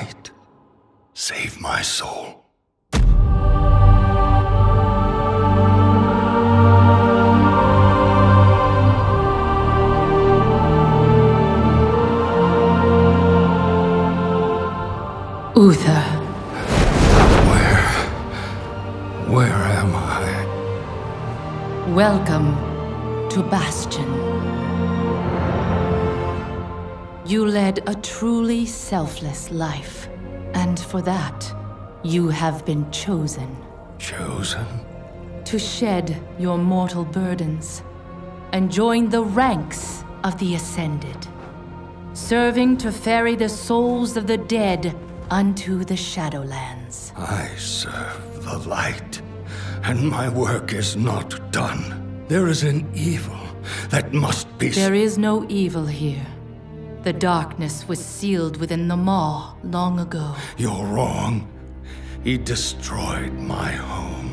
light. Save my soul. Uther. Where am I? Welcome to Bastion. You led a truly selfless life, and for that, you have been chosen. Chosen? To shed your mortal burdens and join the ranks of the Ascended, serving to ferry the souls of the dead unto the Shadowlands. I serve the light, and my work is not done. There is an evil that must be... There is no evil here. The darkness was sealed within the Maw long ago. You're wrong. He destroyed my home,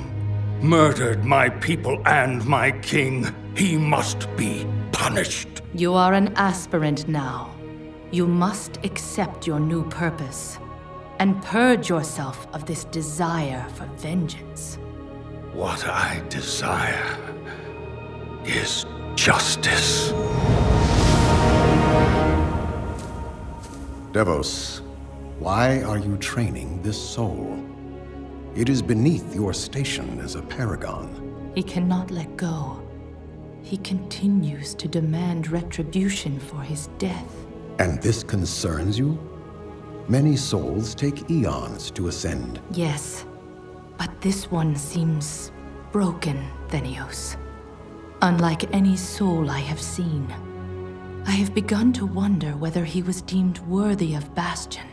murdered my people and my king. He must be punished. You are an aspirant now. You must accept your new purpose and purge yourself of this desire for vengeance. What I desire is justice. Devos, why are you training this soul? It is beneath your station as a paragon. He cannot let go. He continues to demand retribution for his death. And this concerns you? Many souls take eons to ascend. Yes, but this one seems broken, Thenios. Unlike any soul I have seen, I have begun to wonder whether he was deemed worthy of Bastion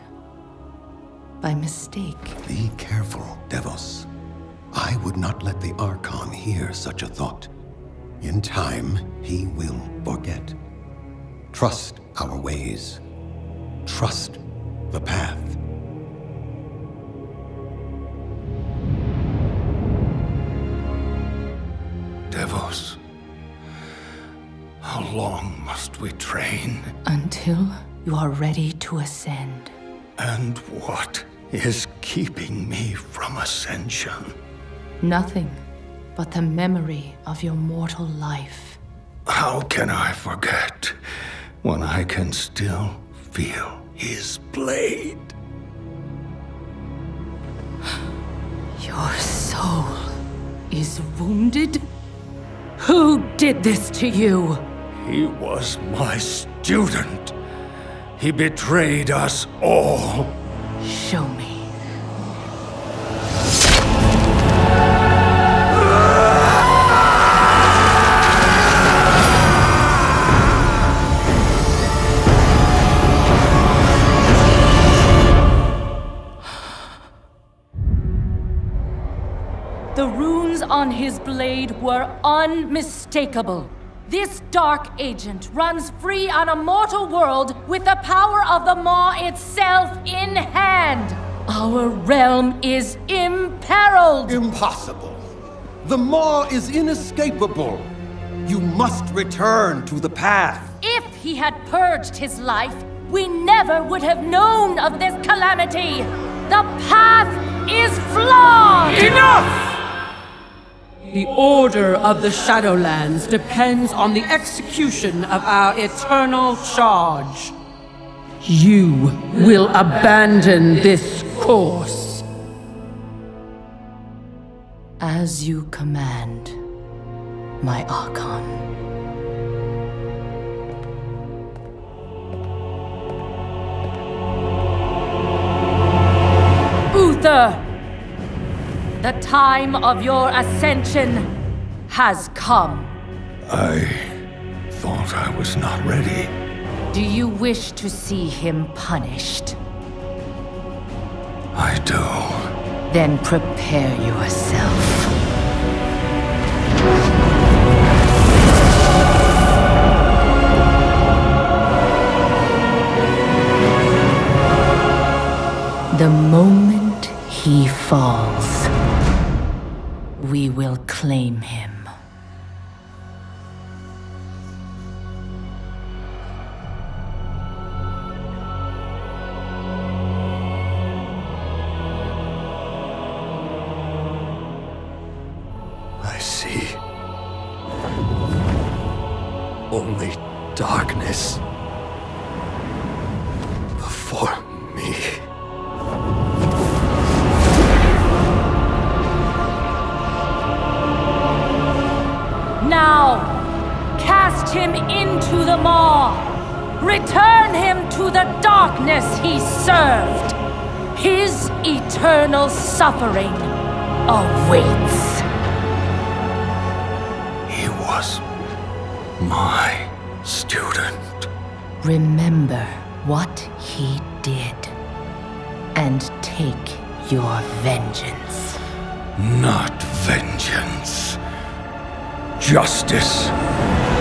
by mistake. Be careful, Devos. I would not let the Archon hear such a thought. In time, he will forget. Trust our ways. Trust the path. Devos, how long must we train? Until you are ready to ascend. And what is keeping me from ascension? Nothing but the memory of your mortal life. How can I forget when I can still feel his blade? Your soul is wounded? Who did this to you? He was my student. He betrayed us all. Show me. The runes on his blade were unmistakable. This dark agent runs free on a mortal world with the power of the Maw itself in hand. Our realm is imperiled. Impossible. The Maw is inescapable. You must return to the path. If he had purged his life, we never would have known of this calamity. The path is flawed. Enough! The order of the Shadowlands depends on the execution of our eternal charge. You will abandon this course. As you command, my Archon. Uther! The time of your ascension has come. I thought I was not ready. Do you wish to see him punished? I do. Then prepare yourself. The moment he falls, we will claim him. only darkness before me. Now, cast him into the Maw. Return him to the darkness he served. His eternal suffering awaits. He was my student. Remember what he did, and take your vengeance. Not vengeance. Justice.